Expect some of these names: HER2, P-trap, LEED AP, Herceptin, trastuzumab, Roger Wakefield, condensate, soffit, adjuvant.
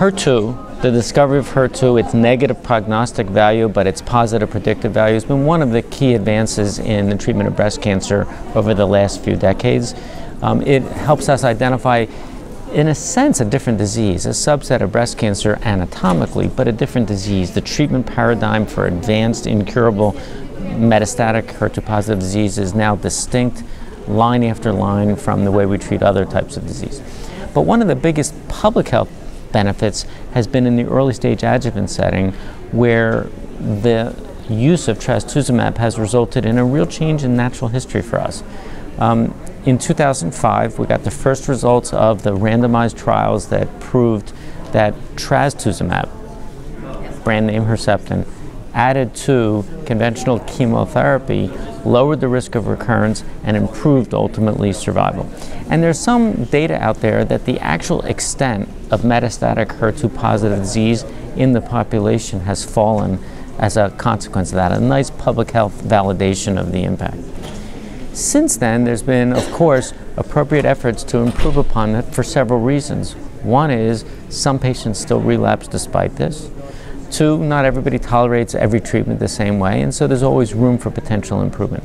HER2, the discovery of HER2, its negative prognostic value but its positive predictive value has been one of the key advances in the treatment of breast cancer over the last few decades. It helps us identify, in a sense, a different disease, a subset of breast cancer anatomically, but a different disease. The treatment paradigm for advanced, incurable, metastatic HER2-positive disease is now distinct, line after line, from the way we treat other types of disease. But one of the biggest public health benefits has been in the early stage adjuvant setting, where the use of trastuzumab has resulted in a real change in natural history for us. In 2005, we got the first results of the randomized trials that proved that trastuzumab, brand name Herceptin, added to conventional chemotherapy, lowered the risk of recurrence, and improved, ultimately, survival. And there's some data out there that the actual extent of metastatic HER2-positive disease in the population has fallen as a consequence of that, a nice public health validation of the impact. Since then, there's been, of course, appropriate efforts to improve upon it for several reasons. One is some patients still relapse despite this. Two, not everybody tolerates every treatment the same way, and so there's always room for potential improvement.